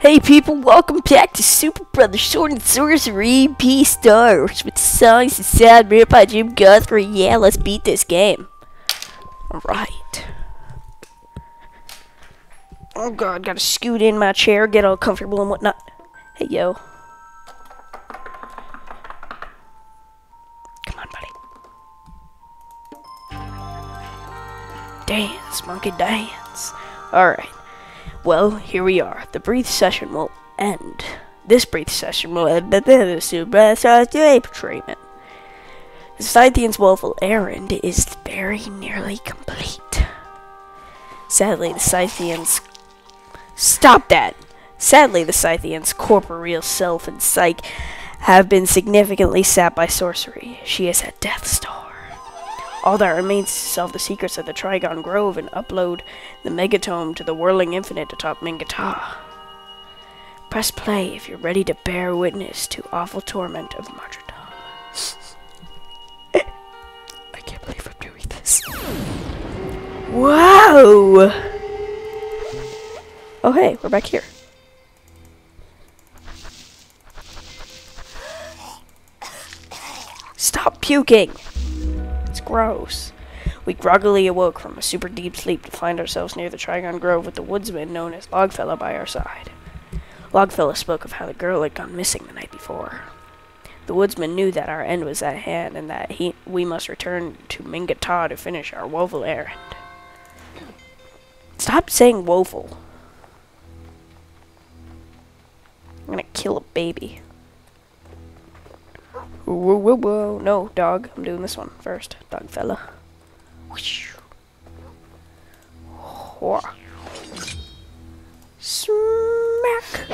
Hey people, welcome back to Super Brothers Sword and Sorcery EP Stars with songs and sound made by Jim Guthrie. Yeah, let's beat this game. Alright. Oh god, gotta scoot in my chair, get all comfortable and whatnot. Hey yo. Come on, buddy. Dance, monkey, dance. Alright. Well, here we are. The brief session will end. This brief session will end at the Super treatment. The Scythian's woeful errand is very nearly complete. Sadly, the Scythian's... Stop that! Sadly, the Scythian's corporeal self and psyche have been significantly sapped by Sworcery. She is at Death Star. All that remains is to solve the secrets of the Trigon Grove and upload the Megatome to the Whirling Infinite atop Mingata. Press play if you're ready to bear witness to awful torment of martyrdom. I can't believe I'm doing this. Wow! Oh hey, we're back here. Stop puking! Gross. We groggily awoke from a super deep sleep to find ourselves near the Trigon Grove with the woodsman known as Logfella by our side. Logfella spoke of how the girl had gone missing the night before. The woodsman knew that our end was at hand and that we must return to Mingata to finish our woeful errand. Stop saying woeful. I'm gonna kill a baby. Whoa, whoa, whoa. No, dog. I'm doing this one first. Dog fella. Smack!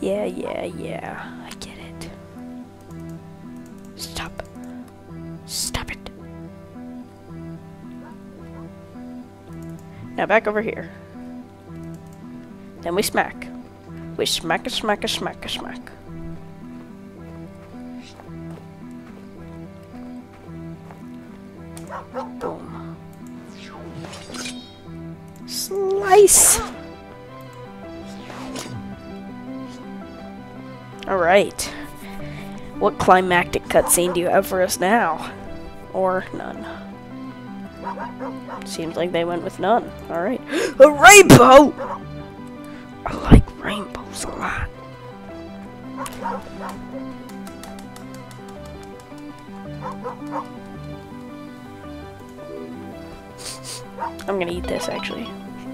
Yeah, yeah, yeah. I get it. Stop. Stop it. Now back over here. Then we smack. We smack a smack a smack a smack. Boom. Slice! Alright. What climactic cutscene do you have for us now? Or none. Seems like they went with none. Alright. A rainbow! I like rainbows a lot. I'm gonna eat this actually.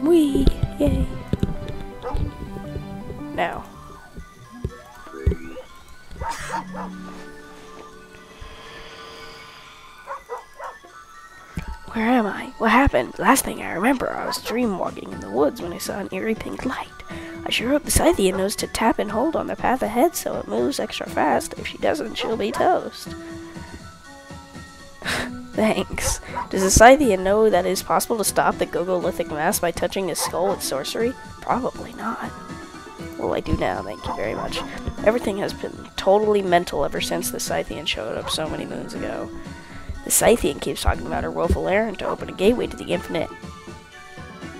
Whee! Yay! Now. Where am I? What happened? Last thing I remember, I was dreamwalking in the woods when I saw an eerie pink light. I sure hope the Scythian knows to tap and hold on the path ahead so it moves extra fast. If she doesn't, she'll be toast. Thanks. Does the Scythian know that it is possible to stop the Gogolithic Mass by touching his skull with Sworcery? Probably not. Well, I do now, thank you very much. Everything has been totally mental ever since the Scythian showed up so many moons ago. The Scythian keeps talking about her woeful errand to open a gateway to the infinite.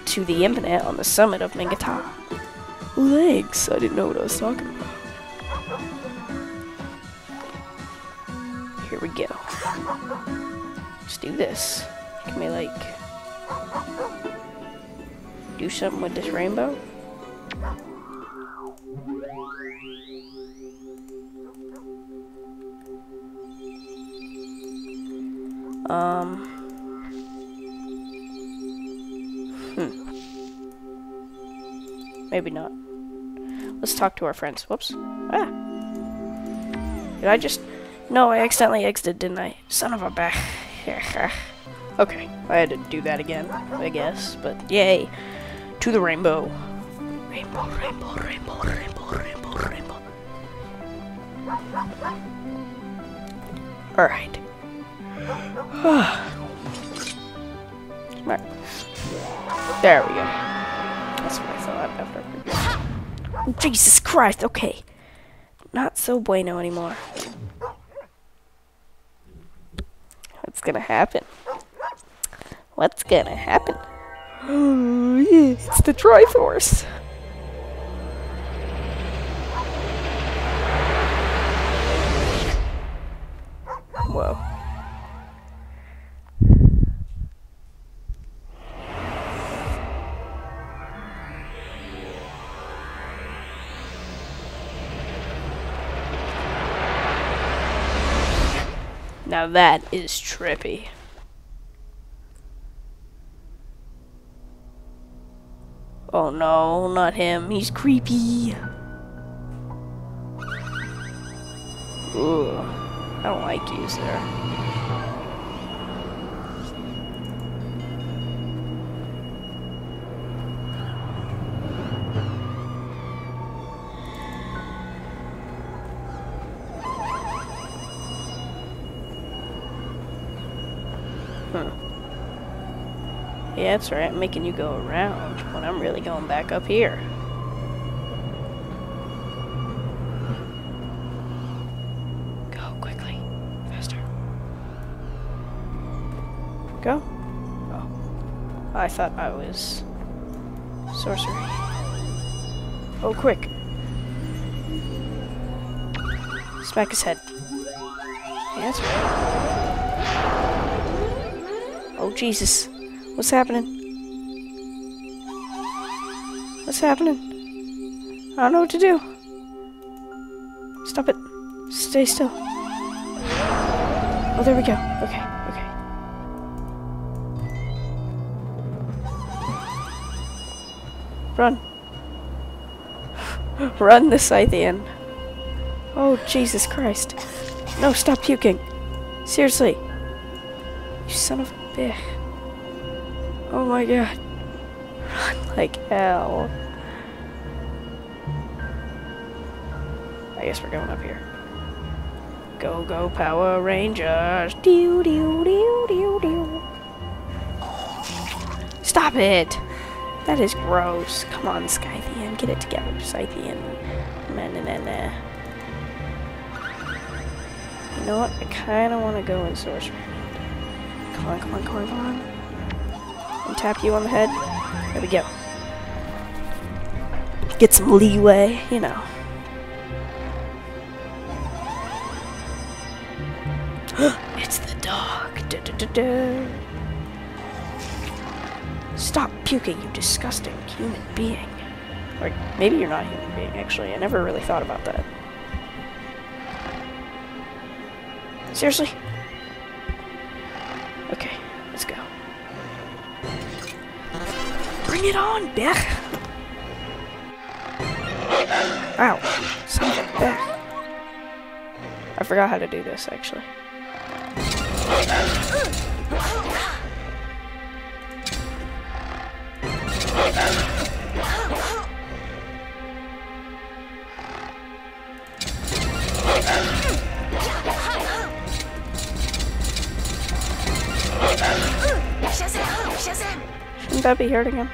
To the infinite on the summit of Mingata. Legs! I didn't know what I was talking about. Here we go. Let's do this. Can we, like... do something with this rainbow? Maybe not. Let's talk to our friends. Whoops. Ah! Did I just... No, I accidentally exited, didn't I? Son of a back. Okay. I had to do that again, I guess. But, yay! To the rainbow. Rainbow, rainbow, rainbow, rainbow, rainbow, rainbow. Alright. Smart. There we go. That's what I thought after I heard this. Jesus Christ, okay. Not so bueno anymore. Let's gonna happen? What's gonna happen? Oh, yeah, it's the Triforce! Whoa. Now that is trippy. Oh no, not him. He's creepy. Ooh, I don't like you, sir. Yeah, that's right, I'm making you go around when I'm really going back up here. Go quickly. Faster. Go. Oh. I thought I was Sworcery. Oh, quick. Smack his head. Yeah, that's right. Oh, Jesus. What's happening? What's happening? I don't know what to do. Stop it. Stay still. Oh, there we go. Okay, okay. Run. Run the Scythian. Oh, Jesus Christ. No, stop puking. Seriously. You son of a bitch. Oh my god. Run like hell. I guess we're going up here. Go, go, Power Rangers. Doo, doo, doo, doo, doo. Stop it! That is gross. Come on, Scythian. Get it together, Scythian. Nah, nah, nah, nah. You know what? I kinda wanna go in Sworcery. Come on, come on, come on, come on. And tap you on the head. There we go. Get some leeway, you know. It's the dog. Da, da, da, da. Stop puking, you disgusting human being. Or maybe you're not a human being, actually. I never really thought about that. Seriously? Okay, let's go. Bring it on, Bech! Ow. Son of a Bech. I forgot how to do this, actually. Shouldn't that be hurting him?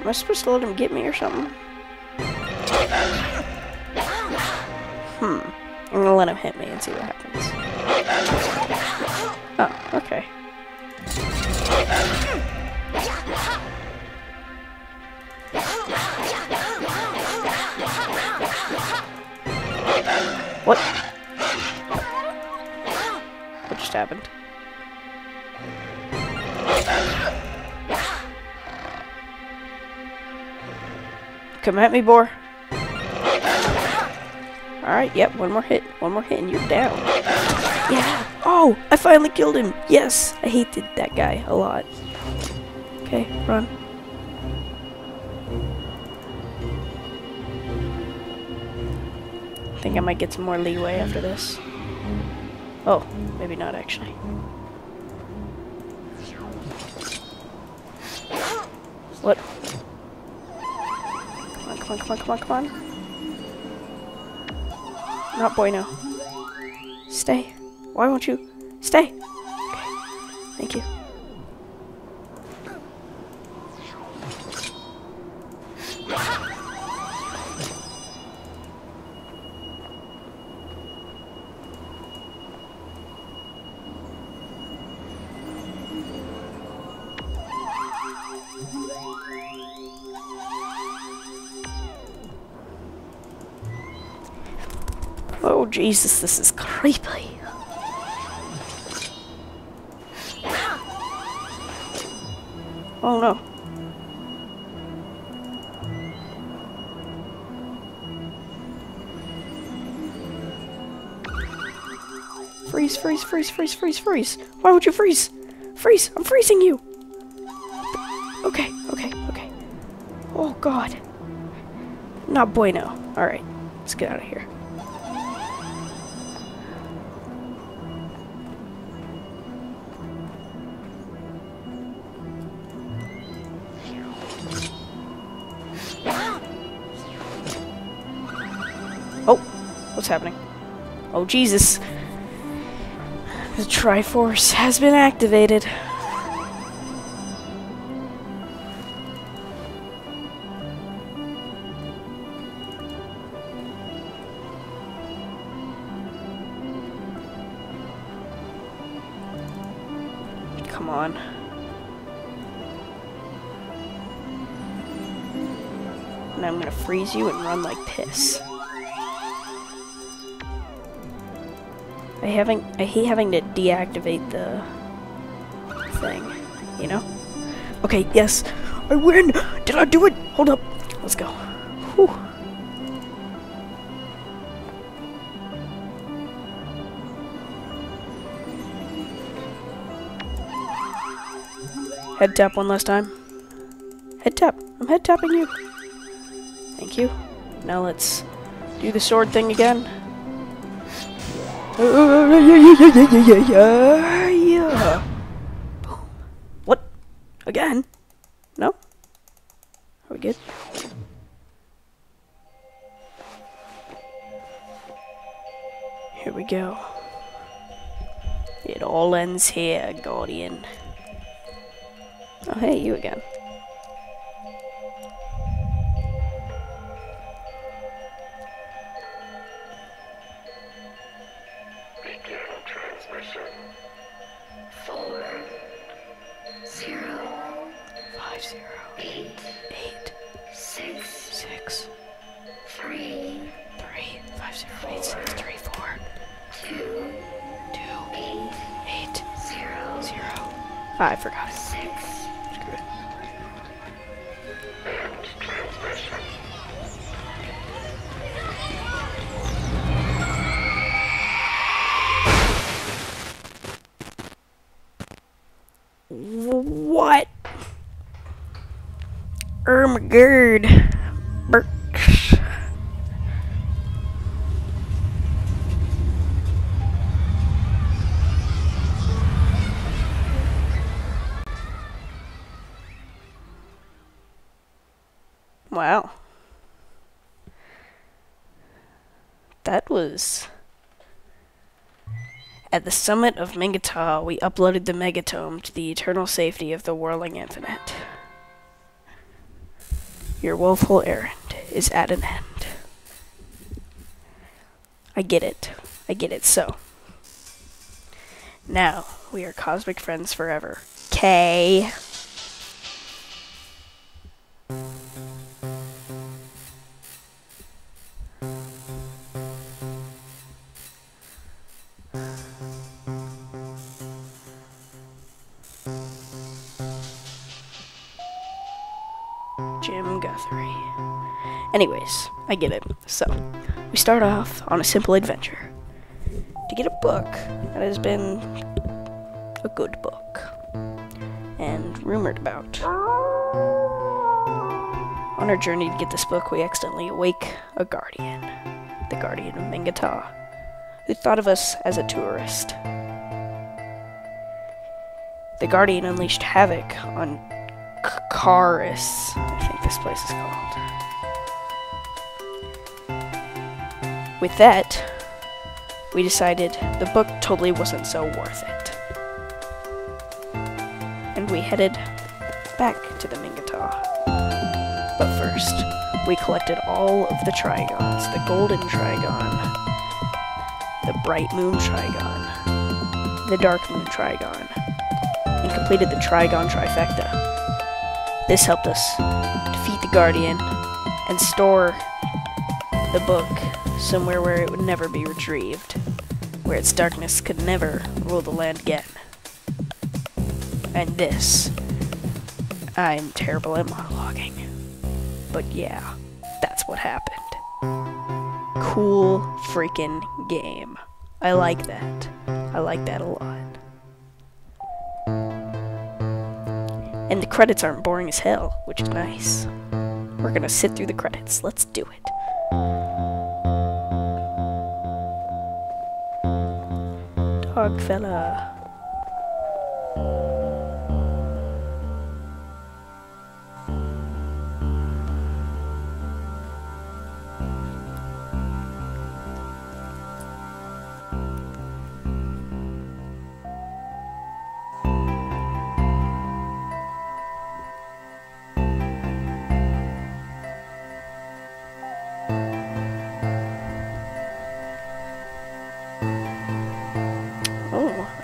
Am I supposed to let him get me or something? I'm gonna let him hit me and see what happens. Oh, okay. What? What just happened? Come at me, boar. Alright, yep, one more hit, and you're down. Yeah! Oh! I finally killed him! Yes! I hated that guy a lot. Okay, run. I think I might get some more leeway after this. Oh, maybe not, actually. What? Come on, come on, come on, come on. Not boy, no. Stay. Why won't you? Stay! Okay. Thank you. Oh Jesus, this is creepy. Oh no. Freeze, freeze, freeze, freeze, freeze, freeze. Why would you freeze? Freeze! I'm freezing you! Okay, okay, okay. Oh god. Not bueno. Alright, let's get out of here. Oh, what's happening? Oh Jesus. The Triforce has been activated. Come on. And I'm gonna freeze you and run like piss. I hate having to deactivate the thing, you know? Okay, yes, I win! Did I do it? Hold up, let's go. Whew. Head tap one last time. Head tap, I'm head tapping you. Thank you. Now let's do the sword thing again. Yeah. What? Again? No? Are we good? Here we go. It all ends here, Guardian. Oh, hey, you again. I forgot it. Screw it. What? Ermgerd. Burks. Wow. That was... At the summit of Mingata, we uploaded the Megatome to the eternal safety of the whirling infinite. Your woeful errand is at an end. I get it. I get it. So. Now, we are cosmic friends forever. K. Jim Guthrie. Anyways, I get it. So, we start off on a simple adventure to get a book that has been a good book and rumored about. On our journey to get this book, we accidentally awake a guardian, the guardian of Mingata, who thought of us as a tourist. The guardian unleashed havoc on Kkaris, I think this place is called. With that, we decided the book totally wasn't so worth it. And we headed back to the Mingata. But first, we collected all of the Trigons, the Golden Trigon, the Bright Moon Trigon, the Dark Moon Trigon, and completed the Trigon Trifecta. This helped us defeat the Guardian and store the book somewhere where it would never be retrieved, where its darkness could never rule the land again. And this, I'm terrible at monologuing, but yeah, that's what happened. Cool freaking game. I like that. I like that a lot. And the credits aren't boring as hell, which is nice. We're gonna sit through the credits. Let's do it. Logfella.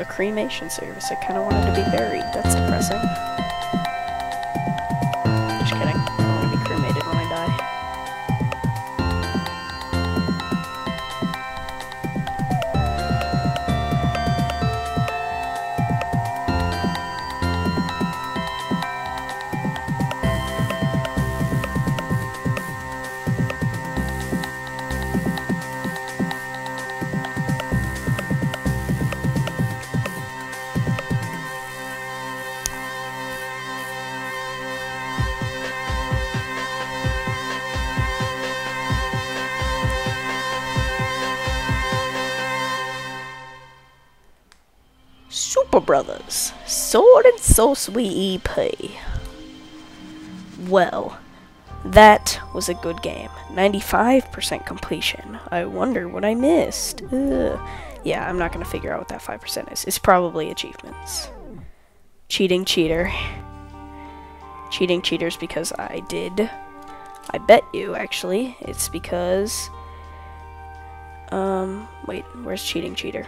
Cremation service. I kind of wanted to be buried. That's depressing. Just kidding. I want to be cremated when I Super Brothers Sword and Sorcery EP. Well, that was a good game. 95% completion. I wonder what I missed. Ugh. Yeah, I'm not gonna figure out what that 5% is. It's probably achievements. Cheating cheater. Cheating cheaters because I did. I bet you, actually. It's because... wait, where's cheating cheater?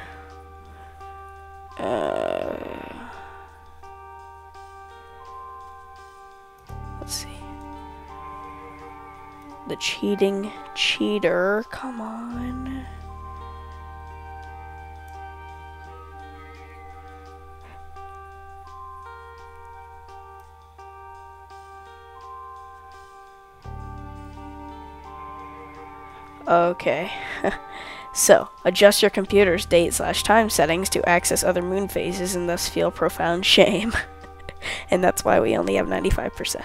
Let's see. The cheating cheater, come on. Okay. So, adjust your computer's date/time settings to access other moon phases and thus feel profound shame. And that's why we only have 95%.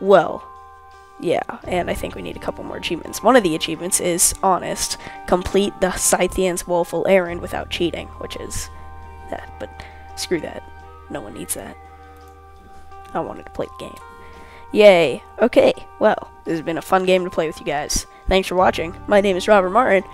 Well, yeah, and I think we need a couple more achievements. One of the achievements is, honest, complete the Scythian's woeful errand without cheating, which is that, but screw that. No one needs that. I wanted to play the game. Yay! Okay, well, this has been a fun game to play with you guys. Thanks for watching. My name is Robert Martin.